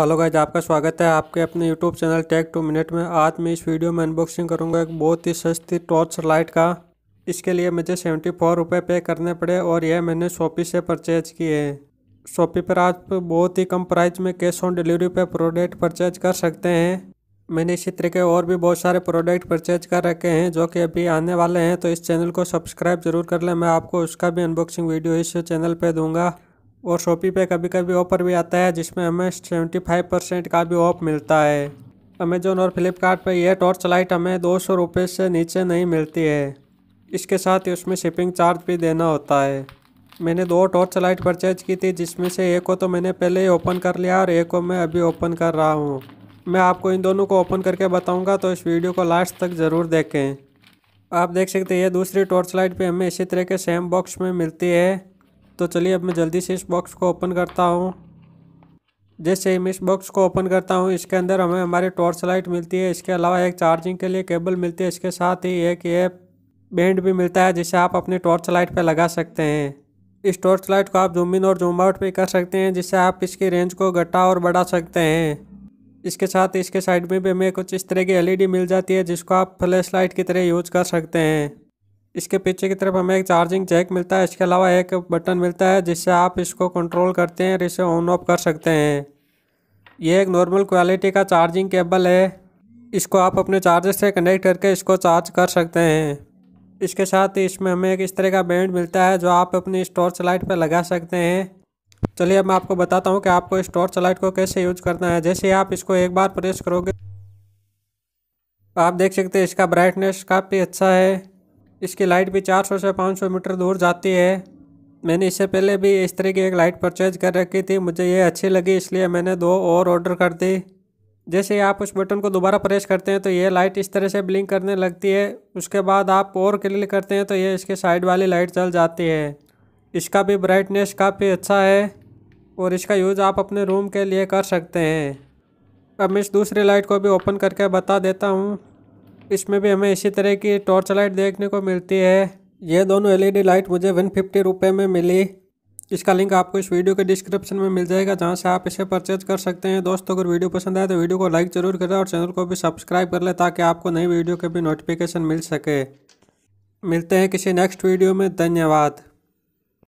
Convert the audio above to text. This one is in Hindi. हेलो गाइज, आपका स्वागत है आपके अपने यूट्यूब चैनल टेक 2 मिनट में। आज मैं इस वीडियो में अनबॉक्सिंग करूंगा एक बहुत ही सस्ती टॉर्च लाइट का। इसके लिए मुझे 74 रुपये पे करने पड़े और यह मैंने शॉपी से परचेज की है। शॉपी पर आप बहुत ही कम प्राइस में कैश ऑन डिलीवरी पे प्रोडक्ट परचेज कर सकते हैं। मैंने इसी तरह के और भी बहुत सारे प्रोडक्ट परचेज कर रखे हैं जो कि अभी आने वाले हैं, तो इस चैनल को सब्सक्राइब जरूर कर लें। मैं आपको उसका भी अनबॉक्सिंग वीडियो इस चैनल पर दूंगा। और शॉपी पे कभी कभी ऑफर भी आता है जिसमें हमें 75% का भी ऑफ मिलता है। अमेजोन और फ्लिपकार्ट पर यह टॉर्च लाइट हमें 200 रुपये से नीचे नहीं मिलती है। इसके साथ ही उसमें शिपिंग चार्ज भी देना होता है। मैंने 2 टॉर्च लाइट परचेज की थी, जिसमें से एक को तो मैंने पहले ही ओपन कर लिया और एक को मैं अभी ओपन कर रहा हूँ। मैं आपको इन दोनों को ओपन करके बताऊँगा, तो इस वीडियो को लास्ट तक ज़रूर देखें। आप देख सकते हैं ये दूसरी टॉर्च लाइट भी हमें इसी तरह के सेम बॉक्स में मिलती है। तो चलिए अब मैं जल्दी से इस बॉक्स को ओपन करता हूँ। जैसे ही मैं इस बॉक्स को ओपन करता हूँ, इसके अंदर हमें हमारी टॉर्च लाइट मिलती है। इसके अलावा एक चार्जिंग के लिए केबल मिलती है। इसके साथ ही एक ये बैंड भी मिलता है जिसे आप अपनी टॉर्च लाइट पर लगा सकते हैं। इस टॉर्च लाइट को आप जूम इन और जूम आउट भी कर सकते हैं, जिससे आप इसकी रेंज को घटा और बढ़ा सकते हैं। इसके साथ इसके साइड में भी हमें कुछ इस तरह की LED मिल जाती है, जिसको आप फ्लैश लाइट की तरह यूज कर सकते हैं। इसके पीछे की तरफ हमें एक चार्जिंग जैक मिलता है। इसके अलावा एक बटन मिलता है जिससे आप इसको कंट्रोल करते हैं और इसे ऑन ऑफ कर सकते हैं। यह एक नॉर्मल क्वालिटी का चार्जिंग केबल है। इसको आप अपने चार्जर से कनेक्ट करके इसको चार्ज कर सकते हैं। इसके साथ ही इसमें हमें एक इस तरह का बैंड मिलता है जो आप अपनी इस टॉर्च लाइट पर लगा सकते हैं। चलिए अब मैं आपको बताता हूँ कि आपको इस टॉर्च लाइट को कैसे यूज करना है। जैसे आप इसको एक बार प्रेस करोगे, आप देख सकते हैं इसका ब्राइटनेस काफ़ी अच्छा है। इसकी लाइट भी 400 से 500 मीटर दूर जाती है। मैंने इससे पहले भी इस तरह की एक लाइट परचेज कर रखी थी, मुझे ये अच्छी लगी इसलिए मैंने 2 और ऑर्डर कर दी। जैसे ही आप उस बटन को दोबारा प्रेस करते हैं तो ये लाइट इस तरह से ब्लिंक करने लगती है। उसके बाद आप और क्लिक करते हैं तो ये इसके साइड वाली लाइट जल जाती है। इसका भी ब्राइटनेस काफ़ी अच्छा है और इसका यूज़ आप अपने रूम के लिए कर सकते हैं। अब मैं इस दूसरी लाइट को भी ओपन करके बता देता हूँ। इसमें भी हमें इसी तरह की टॉर्च लाइट देखने को मिलती है। ये दोनों LED लाइट मुझे 150 रुपये में मिली। इसका लिंक आपको इस वीडियो के डिस्क्रिप्शन में मिल जाएगा, जहां से आप इसे परचेज कर सकते हैं। दोस्तों, अगर वीडियो पसंद आए तो वीडियो को लाइक ज़रूर करें और चैनल को भी सब्सक्राइब कर लें, ताकि आपको नई वीडियो के भी नोटिफिकेशन मिल सके। मिलते हैं किसी नेक्स्ट वीडियो में। धन्यवाद।